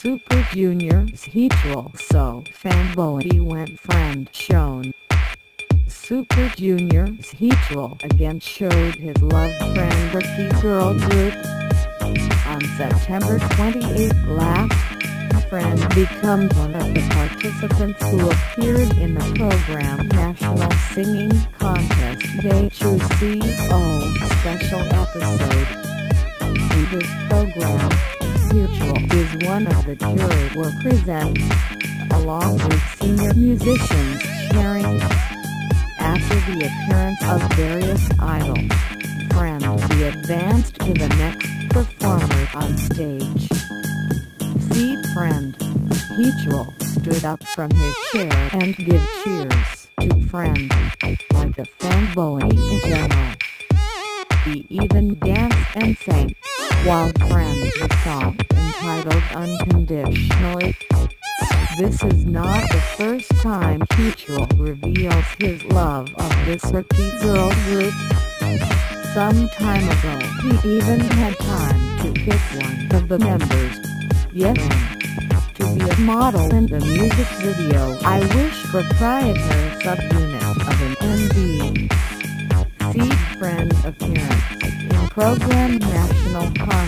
Super Junior's Heechul so fanboy went friend shown. Super Junior's Heechul again showed his love friend the T-girl group. On September 28 last, Friend becomes one of the participants who appeared in the program National Singing Contest Day Chuseok special episode. In this program, Heechul is one of the jury who presents, along with senior musicians sharing. After the appearance of various idols, Friend advanced to the next performer on stage. See Friend. Heechul stood up from his chair and gave cheers to Friend, like the fanboy in general. He even danced and sang, while Friend's song entitled Unconditionally. This is not the first time Heechul reveals his love of this rookie girl group. Some time ago he even had time to pick one of the members, Yerin, to be a model in the music video I Wish proprietary subunit of an MV. See Friend appearance in program National Contest.